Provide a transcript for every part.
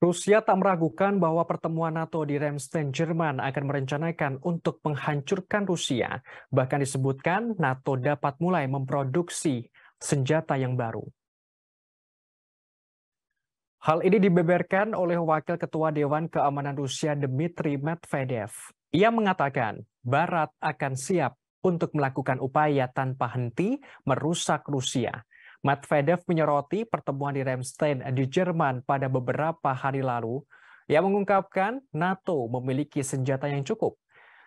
Rusia tak meragukan bahwa pertemuan NATO di Ramstein, Jerman akan merencanakan untuk menghancurkan Rusia. Bahkan disebutkan NATO dapat mulai memproduksi senjata yang baru. Hal ini dibeberkan oleh Wakil Ketua Dewan Keamanan Rusia Dmitry Medvedev. Ia mengatakan Barat akan siap untuk melakukan upaya tanpa henti merusak Rusia. Medvedev menyoroti pertemuan di Ramstein di Jerman pada beberapa hari lalu. Ia mengungkapkan NATO memiliki senjata yang cukup.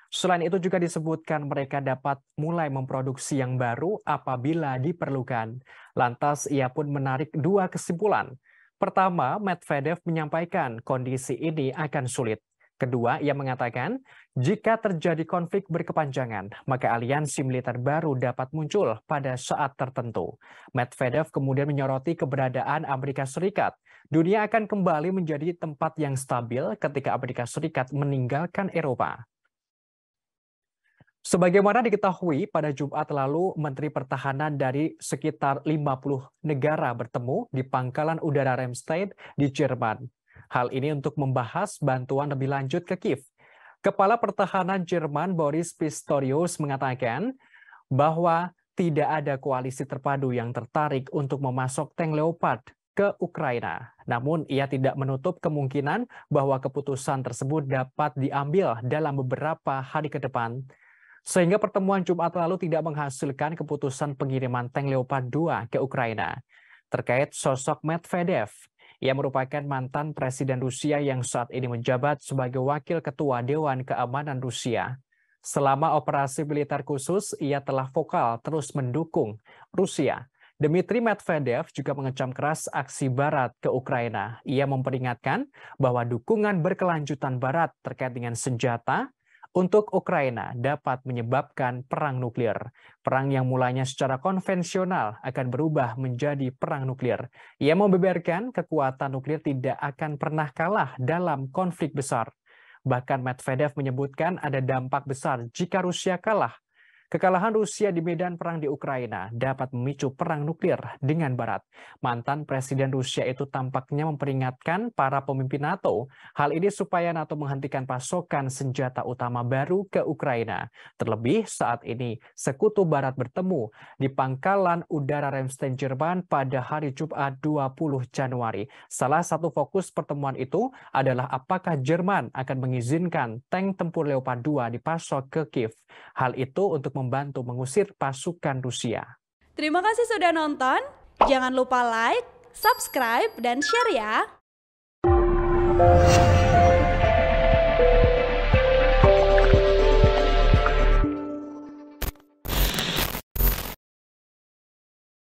Selain itu juga disebutkan mereka dapat mulai memproduksi yang baru apabila diperlukan. Lantas ia pun menarik dua kesimpulan. Pertama, Medvedev menyampaikan kondisi ini akan sulit. Kedua, ia mengatakan jika terjadi konflik berkepanjangan, maka aliansi militer baru dapat muncul pada saat tertentu. Medvedev kemudian menyoroti keberadaan Amerika Serikat. Dunia akan kembali menjadi tempat yang stabil ketika Amerika Serikat meninggalkan Eropa. Sebagaimana diketahui, pada Jumat lalu Menteri Pertahanan dari sekitar 50 negara bertemu di pangkalan udara Ramstein di Jerman. Hal ini untuk membahas bantuan lebih lanjut ke Kiev. Kepala Pertahanan Jerman Boris Pistorius mengatakan bahwa tidak ada koalisi terpadu yang tertarik untuk memasok tank Leopard ke Ukraina. Namun ia tidak menutup kemungkinan bahwa keputusan tersebut dapat diambil dalam beberapa hari ke depan. Sehingga pertemuan Jumat lalu tidak menghasilkan keputusan pengiriman tank Leopard 2 ke Ukraina. Terkait sosok Medvedev, ia merupakan mantan Presiden Rusia yang saat ini menjabat sebagai Wakil Ketua Dewan Keamanan Rusia. Selama operasi militer khusus, ia telah vokal terus mendukung Rusia. Dmitry Medvedev juga mengecam keras aksi Barat ke Ukraina. Ia memperingatkan bahwa dukungan berkelanjutan Barat terkait dengan senjata untuk Ukraina dapat menyebabkan perang nuklir. Perang yang mulanya secara konvensional akan berubah menjadi perang nuklir. Ia membeberkan kekuatan nuklir tidak akan pernah kalah dalam konflik besar. Bahkan Medvedev menyebutkan ada dampak besar jika Rusia kalah. Kekalahan Rusia di medan perang di Ukraina dapat memicu perang nuklir dengan Barat. Mantan Presiden Rusia itu tampaknya memperingatkan para pemimpin NATO. Hal ini supaya NATO menghentikan pasokan senjata utama baru ke Ukraina. Terlebih saat ini sekutu Barat bertemu di pangkalan udara Ramstein, Jerman pada hari Jumat 20 Januari. Salah satu fokus pertemuan itu adalah apakah Jerman akan mengizinkan tank tempur Leopard 2 dipasok ke Kiev. Hal itu untuk membantu mengusir pasukan Rusia. Terima kasih sudah nonton. Jangan lupa like, subscribe, dan share ya.